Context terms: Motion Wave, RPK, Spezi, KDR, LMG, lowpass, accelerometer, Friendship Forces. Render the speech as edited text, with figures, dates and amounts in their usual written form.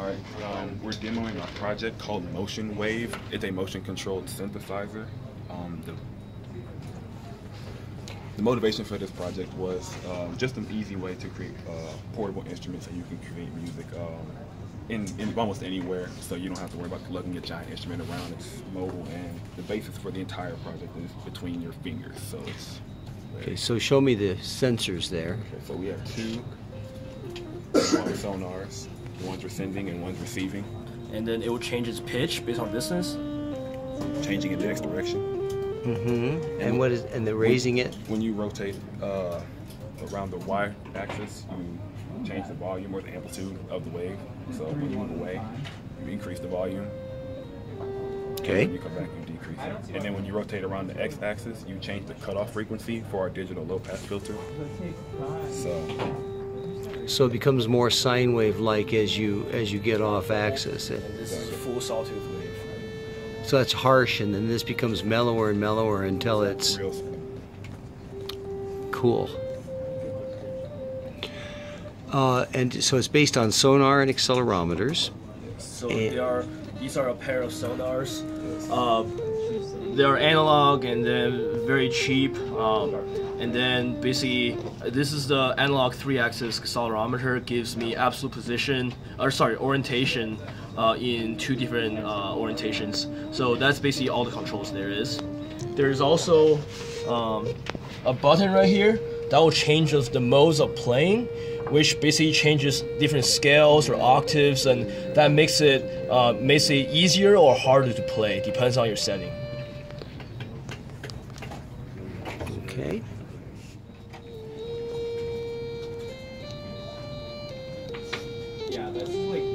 Alright, we're demoing a project called Motion Wave. It's a motion-controlled synthesizer. The motivation for this project was just an easy way to create portable instruments so you can create music in almost anywhere, so you don't have to worry about lugging a giant instrument around. It's mobile, and the basis for the entire project is between your fingers. So it's okay. So show me the sensors there. Okay, so we have two sonars. One's sending and one's receiving. And then it will change its pitch based on distance. Changing in the next direction. Mm-hmm. And what is they're raising it? When you rotate around the Y axis, you change the volume or the amplitude of the wave. So when you move away, you increase the volume. Okay. And when you come back, you decrease it. And then when you rotate around the X axis, you change the cutoff frequency for our digital low pass filter. So it becomes more sine wave like as you get off axis. And this is a full sawtooth wave. So that's harsh, and then this becomes mellower and mellower until it's cool. And so it's based on sonar and accelerometers. So these are a pair of sonars. They are analog and then very cheap. And then basically, this is the analog 3-axis accelerometer. Gives me absolute position, or sorry, orientation in two different orientations. So that's basically all the controls there is. There's also a button right here that will change the modes of playing, which basically changes different scales or octaves, and that makes it easier or harder to play. Depends on your setting. Okay. Yeah, that's like